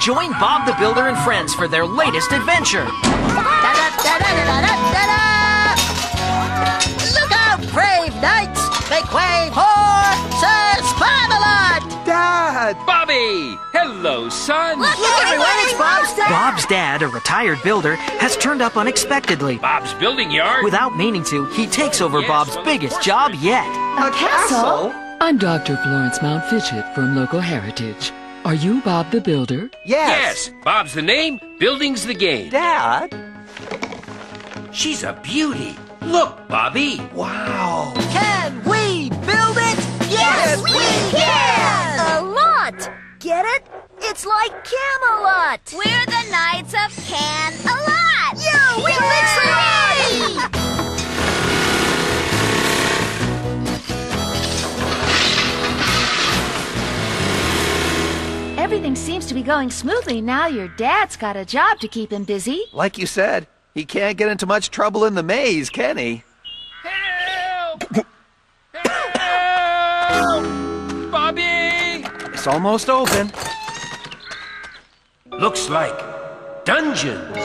Join Bob the Builder and friends for their latest adventure. Look out, brave knights! Make way for Sir Spamalot! Dad! Bobby! Hello, son! Look everyone, it's Bob's dad! Bob's dad, a retired builder, has turned up unexpectedly. Bob's building yard? Without meaning to, he takes over Bob's biggest job yet. A castle? I'm Dr. Florence Mountfitchet from Local Heritage. Are you Bob the Builder? Yes! Yes! Bob's the name, building's the game. Dad? She's a beauty. Look, Bobby. Wow. Can we build it? Yes, we can! A lot! Get it? It's like Camelot. We're the Knights of Can-a-lot! Yeah, we live for it! Everything seems to be going smoothly now your dad's got a job to keep him busy. Like you said, he can't get into much trouble in the maze, can he? Help! Help! Bobby! It's almost open. Looks like dungeons.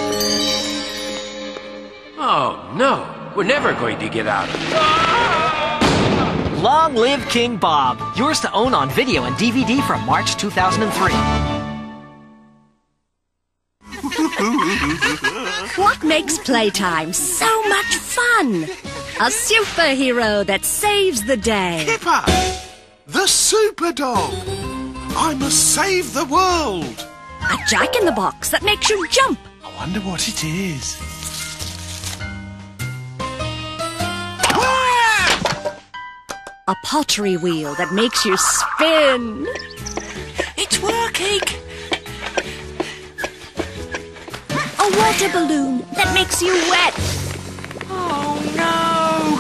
Oh, no. We're never going to get out of it. Ah! Long live King Bob. Yours to own on video and DVD from March 2003. What makes playtime so much fun? A superhero that saves the day. Kipper, the super dog. I must save the world. A jack-in-the-box that makes you jump. I wonder what it is. A pottery wheel that makes you spin. It's working! A water balloon that makes you wet. Oh, no!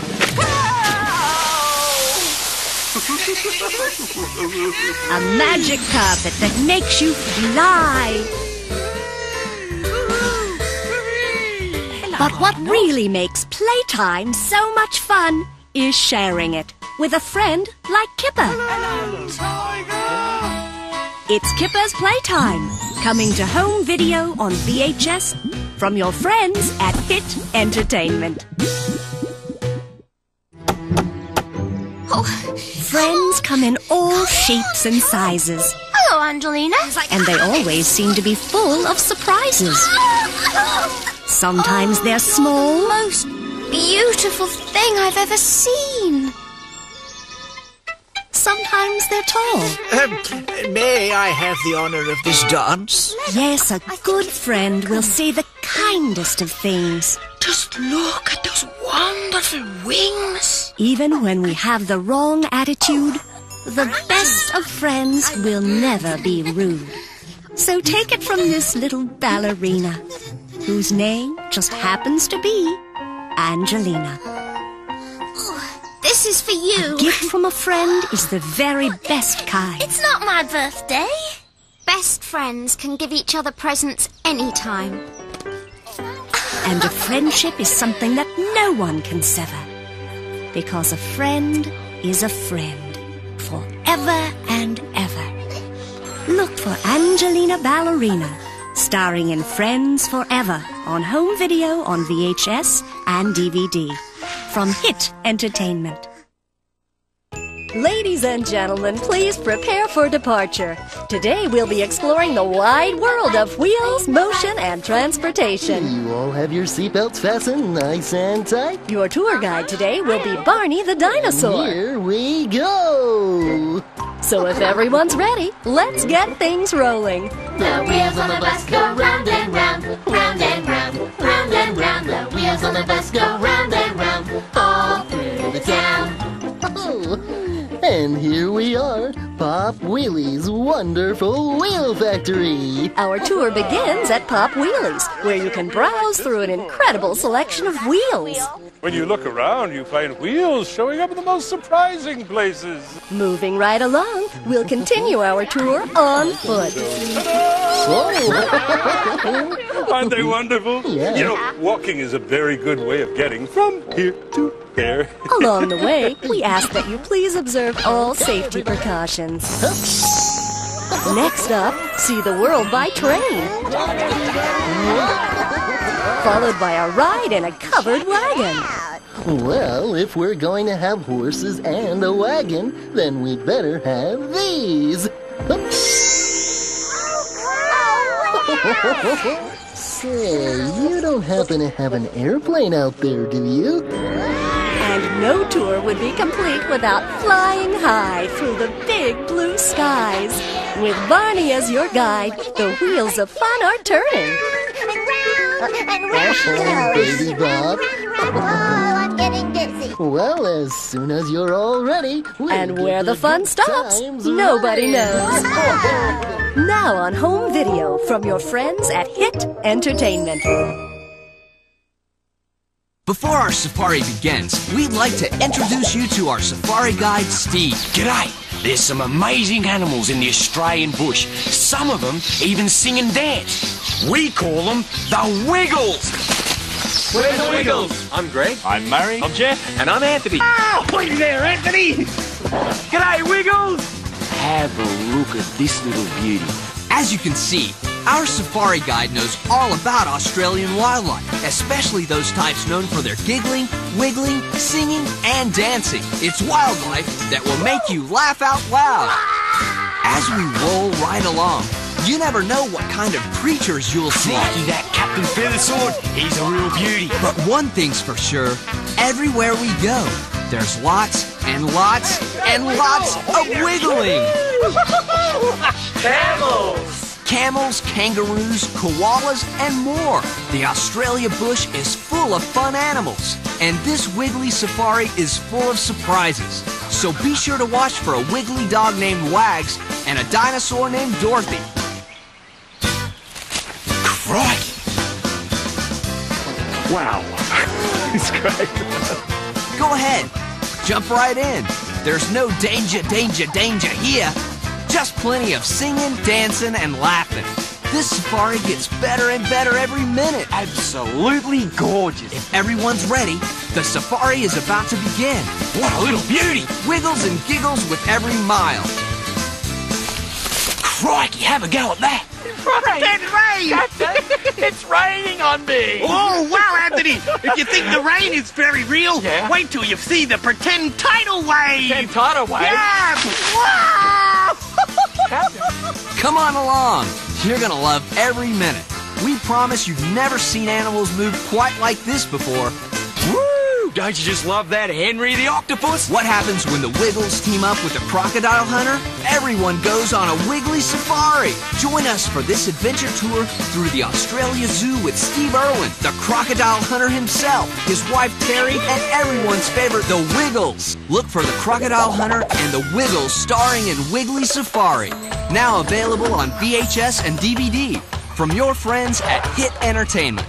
A magic carpet that makes you fly. But what really makes playtime so much fun is sharing it with a friend like Kipper. Hello, Tiger! It's Kipper's Playtime, coming to home video on VHS from your friends at HIT Entertainment. Oh. Friends come in all shapes and sizes. Hello, Angelina. And they always seem to be full of surprises. Sometimes they're small. The most beautiful thing I've ever seen. Sometimes they're tall. May I have the honor of this dance? Yes, a good friend will say the kindest of things. Just look at those wonderful wings. Even when we have the wrong attitude, the best of friends will never be rude. So take it from this little ballerina, whose name just happens to be Angelina. This is for you. A gift from a friend is the very best kind. It's not my birthday. Best friends can give each other presents anytime. And a friendship is something that no one can sever. Because a friend is a friend. Forever and ever. Look for Angelina Ballerina, starring in Friends Forever, on home video on VHS and DVD. From HIT Entertainment. Ladies and gentlemen, please prepare for departure. Today we'll be exploring the wide world of wheels, motion, and transportation. You all have your seatbelts fastened nice and tight. Your tour guide today will be Barney the Dinosaur. Here we go! So if everyone's ready, let's get things rolling. The wheels on the bus go round and round, round and round, round and round. The wheels on the bus go round and round, all through the town. Oh. And here we are, Pop Wheelie's wonderful wheel factory. Our tour begins at Pop Wheelie's, where you can browse through an incredible selection of wheels. When you look around, you find wheels showing up in the most surprising places. Moving right along, we'll continue our tour on foot. So. Aren't they wonderful? Yeah. You know, walking is a very good way of getting from here to here. Along the way, we ask that you please observe all safety precautions. Next up, See the world by train. Followed by a ride in a covered wagon. Well, if we're going to have horses and a wagon, then we'd better have these. Say, you don't happen to have an airplane out there, do you? And no tour would be complete without flying high through the big blue skies. With Barney as your guide, the wheels of fun are turning. And round, baby Bob. Oh, I'm getting dizzy. Well, as soon as you're all ready. And where the fun stops, nobody knows. Now on home video from your friends at HIT Entertainment. Before our safari begins, we'd like to introduce you to our safari guide, Steve. G'day! There's some amazing animals in the Australian bush. Some of them even sing and dance. We call them the Wiggles. We're the Wiggles. I'm Greg. I'm Murray. I'm Jeff. And I'm Anthony. Oh, wait there, Anthony! G'day, Wiggles! Have a look at this little beauty. As you can see, our safari guide knows all about Australian wildlife, especially those types known for their giggling, wiggling, singing, and dancing. It's wildlife that will make you laugh out loud. As we roll right along, you never know what kind of creatures you'll see. Lucky that Captain Feathersword, he's a real beauty. But one thing's for sure, everywhere we go, there's lots and lots and lots of wiggling. Camels! Camels, kangaroos, koalas, and more. The Australia bush is full of fun animals. And this Wiggly Safari is full of surprises. So be sure to watch for a wiggly dog named Wags and a dinosaur named Dorothy. Crikey! Wow. It's great. Go ahead, jump right in. There's no danger, danger, danger here. Just plenty of singing, dancing, and laughing. This safari gets better and better every minute. Absolutely gorgeous. If everyone's ready, the safari is about to begin. What a little beauty. Wiggles and giggles with every mile. Crikey, have a go at that. It's raining! It's raining on me! Oh, wow, Anthony! If you think the rain is very real, wait till you see the pretend tidal wave! Pretend tidal wave? Yeah! Wow! Come on along. You're going to love every minute. We promise you've never seen animals move quite like this before. Woo! Don't you just love that, Henry the Octopus? What happens when the Wiggles team up with the Crocodile Hunter? Everyone goes on a Wiggly Safari. Join us for this adventure tour through the Australia Zoo with Steve Irwin, the Crocodile Hunter himself, his wife Terri, and everyone's favorite, the Wiggles. Look for the Crocodile Hunter and the Wiggles starring in Wiggly Safari. Now available on VHS and DVD from your friends at HIT Entertainment.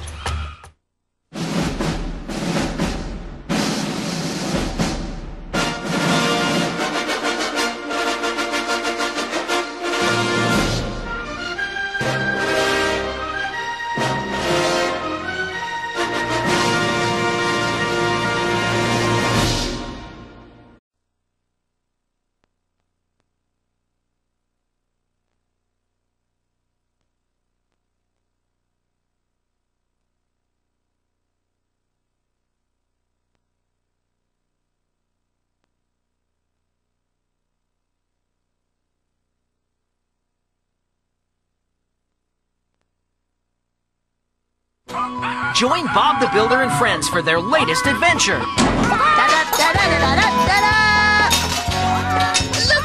Join Bob the Builder and friends for their latest adventure. Look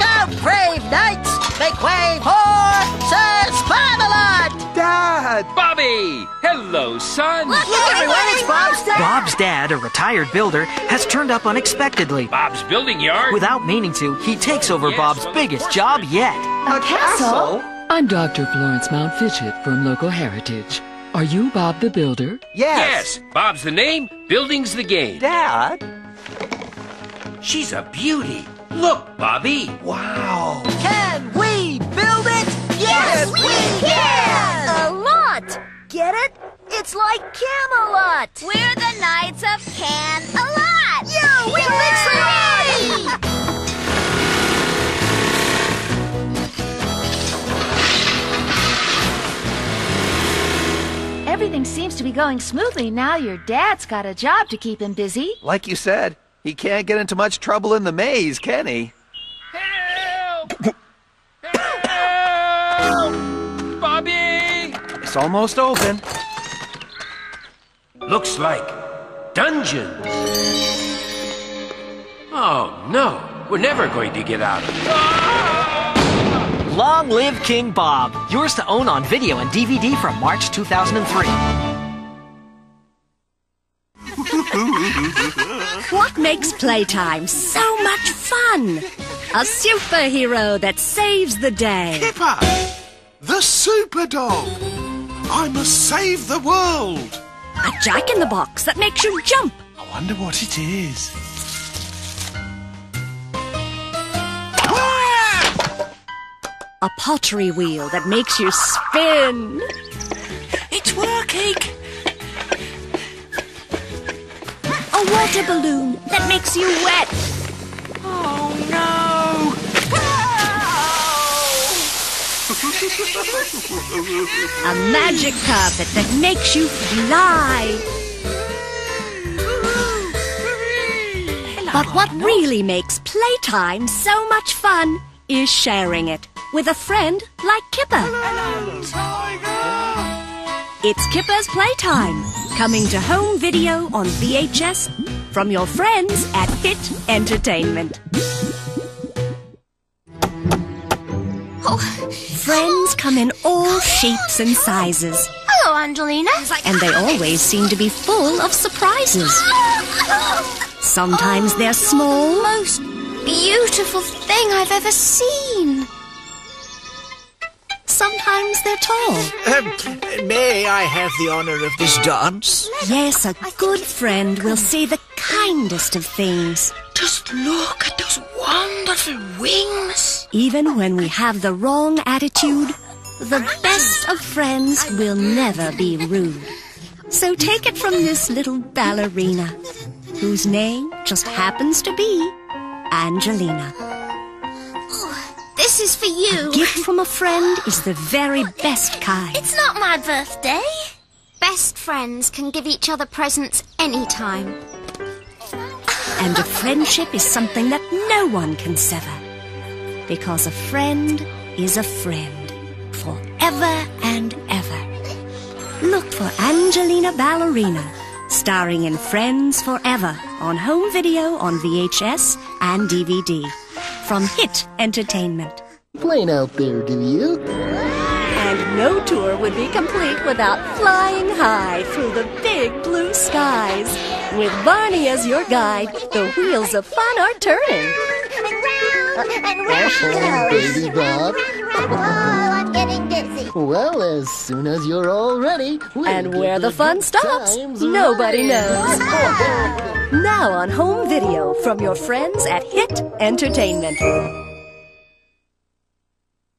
out, brave knights! Make way for Sir Camelot! Dad! Bobby! Hello, son! Look everyone, it's Bob's dad! Bob's dad, a retired builder, has turned up unexpectedly. Bob's building yard? Without meaning to, he takes over Bob's biggest job yet. A castle? I'm Dr. Florence Mountfitchet from Local Heritage. Are you Bob the Builder? Yes. Yes. Bob's the name, building's the game. Dad? She's a beauty. Look, Bobby. Wow. Can we build it? Yes, we can! A lot. Get it? It's like Camelot. We're the Knights of Can-a-lot. Yeah, we fix the Everything seems to be going smoothly now your dad's got a job to keep him busy. Like you said, he can't get into much trouble in the maze, can he? Help! Help! Bobby! It's almost open. Looks like dungeons. Oh, no. We're never going to get out of it. Ah! Long live King Bob. Yours to own on video and DVD from March 2003. What makes playtime so much fun? A superhero that saves the day. Kipper, the super dog. I must save the world. A jack-in-the-box that makes you jump. I wonder what it is. A pottery wheel that makes you spin. It's working. A water balloon that makes you wet. Oh, no. A magic carpet that makes you fly. But what really makes playtime so much fun is sharing it with a friend like Kipper. Hello, Tiger! It's Kipper's Playtime, coming to home video on VHS from your friends at HIT Entertainment. Oh. Friends come in all shapes and sizes. Hello, Angelina. And they always seem to be full of surprises. Sometimes they're small. The most beautiful thing I've ever seen. Sometimes they're tall. May I have the honor of this dance? Yes, a good friend will say the kindest of things. Just look at those wonderful wings. Even when we have the wrong attitude, the best of friends will never be rude. So take it from this little ballerina, whose name just happens to be Angelina. This is for you. A gift from a friend is the very best kind. It's not my birthday. Best friends can give each other presents anytime. And a friendship is something that no one can sever. Because a friend is a friend. Forever and ever. Look for Angelina Ballerina, starring in Friends Forever, on home video on VHS and DVD. From HIT Entertainment. Plain out there, do you? And no tour would be complete without flying high through the big blue skies. With Barney as your guide, the wheels of fun are turning. Round and round, baby Bob. Oh, I'm getting dizzy. Well, as soon as you're all ready. And where the fun stops, nobody knows. Now on home video from your friends at HIT Entertainment.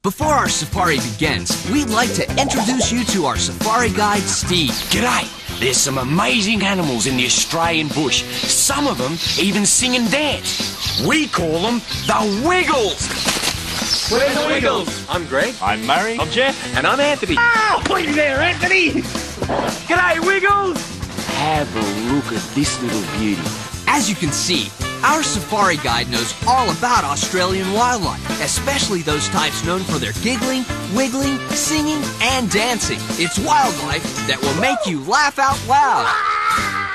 Before our safari begins, we'd like to introduce you to our safari guide, Steve. G'day! There's some amazing animals in the Australian bush. Some of them even sing and dance. We call them the Wiggles. We're the Wiggles. I'm Greg. I'm Murray. I'm Jeff. And I'm Anthony. Oh, wait there, Anthony! G'day, Wiggles! Have a look at this little beauty. As you can see, our safari guide knows all about Australian wildlife, especially those types known for their giggling, wiggling, singing, and dancing. It's wildlife that will make you laugh out loud.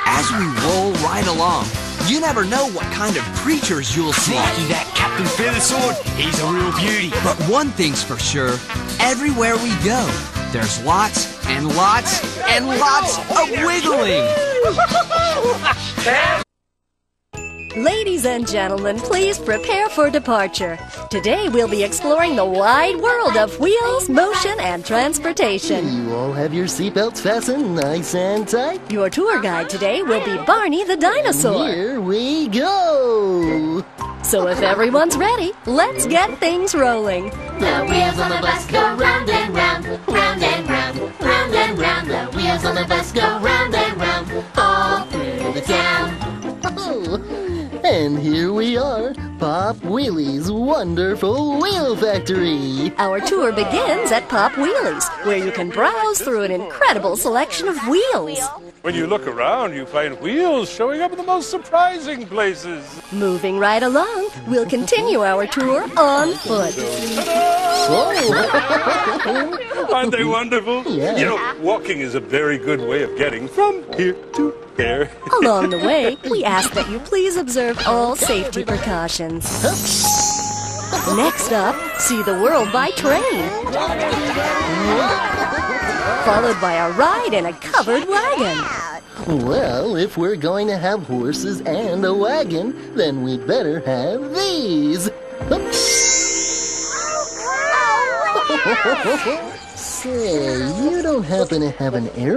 As we roll right along, you never know what kind of creatures you'll see. Lucky that Captain Feathersword, he's a real beauty. But one thing's for sure, everywhere we go, there's lots and lots and lots of wiggling! Ladies and gentlemen, please prepare for departure. Today we'll be exploring the wide world of wheels, motion, and transportation. You all have your seatbelts fastened nice and tight. Your tour guide today will be Barney the Dinosaur. Here we go! So if everyone's ready, let's get things rolling. The wheels on the bus go round and round, round and round, round and round. The wheels on the bus go round and round, all through the town. Oh, and here we are, Pop Wheelie's Wonderful Wheel Factory. Our tour begins at Pop Wheelie's, where you can browse through an incredible selection of wheels. When you look around, you find wheels showing up in the most surprising places. Moving right along, we'll continue our tour on foot. So. Aren't they wonderful? Yeah. You know, walking is a very good way of getting from here to there. Along the way, we ask that you please observe all safety precautions. Next up, see the world by train. Followed by a ride in a covered wagon. Well, if we're going to have horses and a wagon, then we'd better have these. Say, you don't happen to have an airplane?